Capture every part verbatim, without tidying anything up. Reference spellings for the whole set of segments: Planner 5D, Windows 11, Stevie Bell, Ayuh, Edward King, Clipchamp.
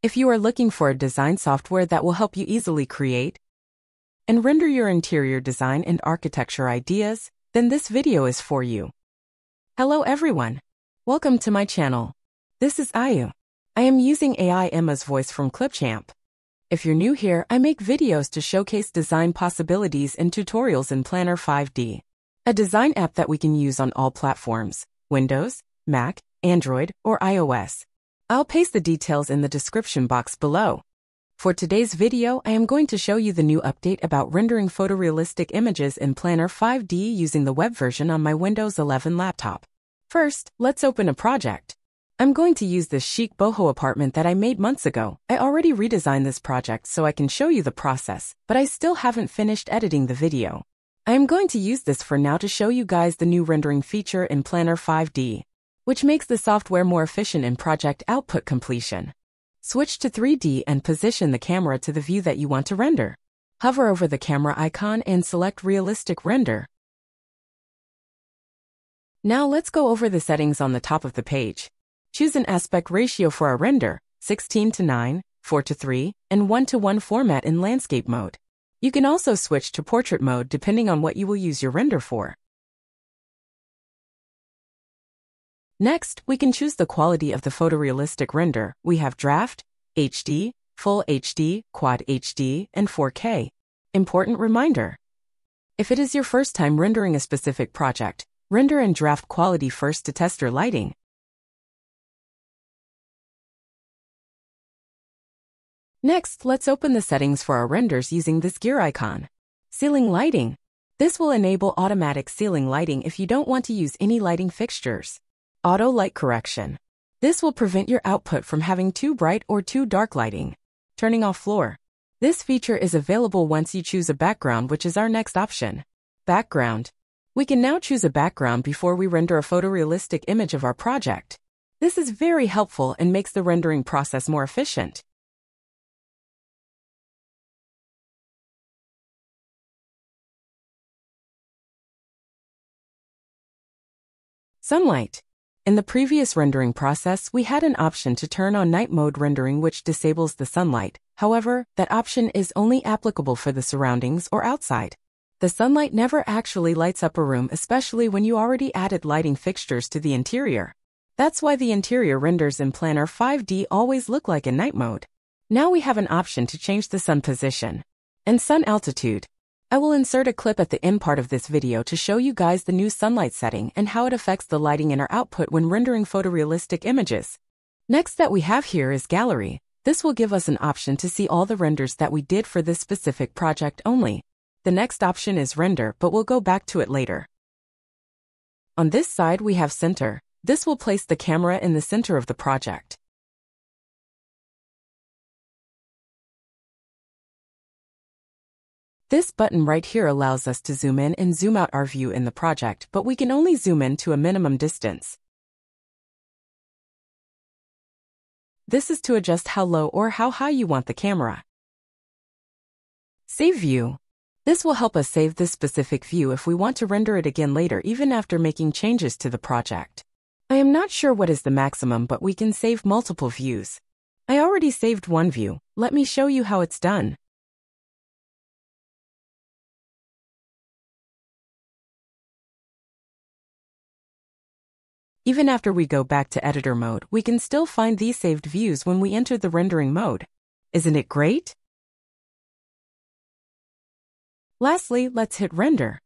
If you are looking for a design software that will help you easily create and render your interior design and architecture ideas, then this video is for you. Hello everyone. Welcome to my channel. This is Ayu. I am using A I Emma's voice from Clipchamp. If you're new here, I make videos to showcase design possibilities and tutorials in Planner five D, a design app that we can use on all platforms, Windows, Mac, Android, or iOS. I'll paste the details in the description box below. For today's video, I am going to show you the new update about rendering photorealistic images in Planner five D using the web version on my Windows eleven laptop. First, let's open a project. I'm going to use this chic boho apartment that I made months ago. I already redesigned this project so I can show you the process, but I still haven't finished editing the video. I am going to use this for now to show you guys the new rendering feature in Planner five D, which makes the software more efficient in project output completion. Switch to three D and position the camera to the view that you want to render. Hover over the camera icon and select Realistic Render. Now let's go over the settings on the top of the page. Choose an aspect ratio for our render, sixteen to nine, four to three, and one to one format in landscape mode. You can also switch to portrait mode depending on what you will use your render for. Next, we can choose the quality of the photorealistic render. We have Draft, H D, Full H D, Quad H D, and four K. Important reminder. If it is your first time rendering a specific project, render and draft quality first to test your lighting. Next, let's open the settings for our renders using this gear icon. Ceiling lighting. This will enable automatic ceiling lighting if you don't want to use any lighting fixtures. Auto light correction. This will prevent your output from having too bright or too dark lighting. Turning off floor. This feature is available once you choose a background, which is our next option. Background. We can now choose a background before we render a photorealistic image of our project. This is very helpful and makes the rendering process more efficient. Sunlight. In the previous rendering process, we had an option to turn on night mode rendering, which disables the sunlight. However, that option is only applicable for the surroundings or outside. The sunlight never actually lights up a room, especially when you already added lighting fixtures to the interior. That's why the interior renders in Planner five D always look like in night mode. Now we have an option to change the sun position and sun altitude. I will insert a clip at the end part of this video to show you guys the new sunlight setting and how it affects the lighting in our output when rendering photorealistic images. Next that we have here is gallery. This will give us an option to see all the renders that we did for this specific project only. The next option is render, but we'll go back to it later. On this side we have center. This will place the camera in the center of the project. This button right here allows us to zoom in and zoom out our view in the project, but we can only zoom in to a minimum distance. This is to adjust how low or how high you want the camera. Save view. This will help us save this specific view if we want to render it again later, even after making changes to the project. I am not sure what is the maximum, but we can save multiple views. I already saved one view. Let me show you how it's done. Even after we go back to editor mode, we can still find these saved views when we enter the rendering mode. Isn't it great? Lastly, let's hit render.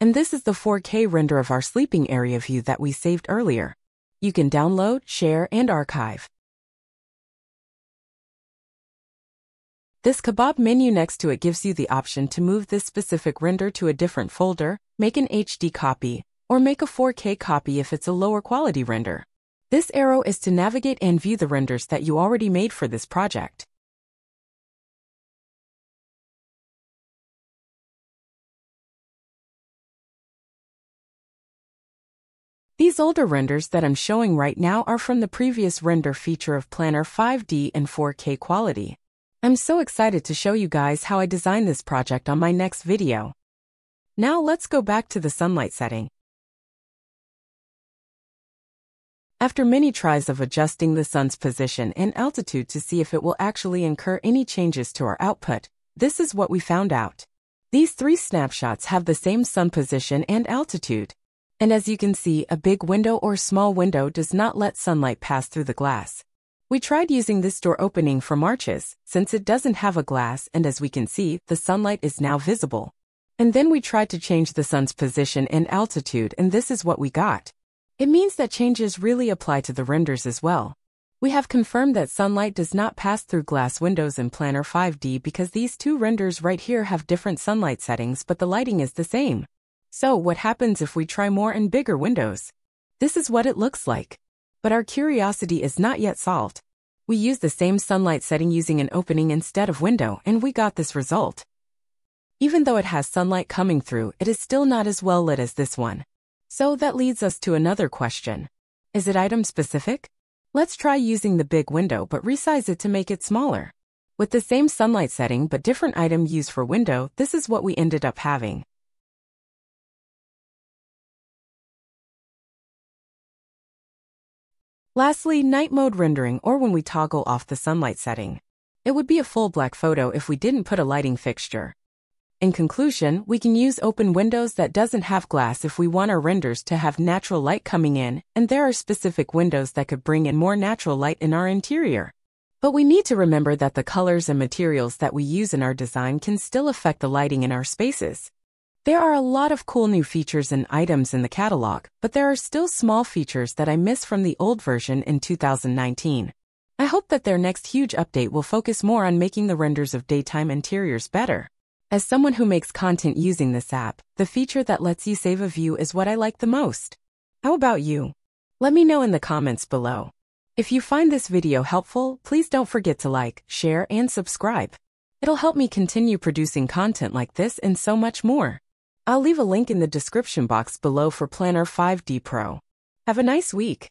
And this is the four K render of our sleeping area view that we saved earlier. You can download, share, and archive. This kebab menu next to it gives you the option to move this specific render to a different folder, make an H D copy, or make a four K copy if it's a lower quality render. This arrow is to navigate and view the renders that you already made for this project. These older renders that I'm showing right now are from the previous render feature of Planner five D and four K quality. I'm so excited to show you guys how I designed this project on my next video. Now let's go back to the sunlight setting. After many tries of adjusting the sun's position and altitude to see if it will actually incur any changes to our output, this is what we found out. These three snapshots have the same sun position and altitude. And as you can see, a big window or small window does not let sunlight pass through the glass. We tried using this door opening for arches, since it doesn't have a glass, and as we can see, the sunlight is now visible. And then we tried to change the sun's position and altitude, and this is what we got. It means that changes really apply to the renders as well. We have confirmed that sunlight does not pass through glass windows in Planner five D because these two renders right here have different sunlight settings, but the lighting is the same. So what happens if we try more and bigger windows? This is what it looks like. But our curiosity is not yet solved. We used the same sunlight setting using an opening instead of window, and we got this result. Even though it has sunlight coming through, it is still not as well lit as this one. So that leads us to another question. Is it item specific? Let's try using the big window but resize it to make it smaller. With the same sunlight setting but different item used for window, this is what we ended up having. Lastly, night mode rendering, or when we toggle off the sunlight setting. It would be a full black photo if we didn't put a lighting fixture. In conclusion, we can use open windows that doesn't have glass if we want our renders to have natural light coming in, and there are specific windows that could bring in more natural light in our interior. But we need to remember that the colors and materials that we use in our design can still affect the lighting in our spaces. There are a lot of cool new features and items in the catalog, but there are still small features that I miss from the old version in two thousand nineteen. I hope that their next huge update will focus more on making the renders of daytime interiors better. As someone who makes content using this app, the feature that lets you save a view is what I like the most. How about you? Let me know in the comments below. If you find this video helpful, please don't forget to like, share, and subscribe. It'll help me continue producing content like this and so much more. I'll leave a link in the description box below for Planner five D Pro. Have a nice week.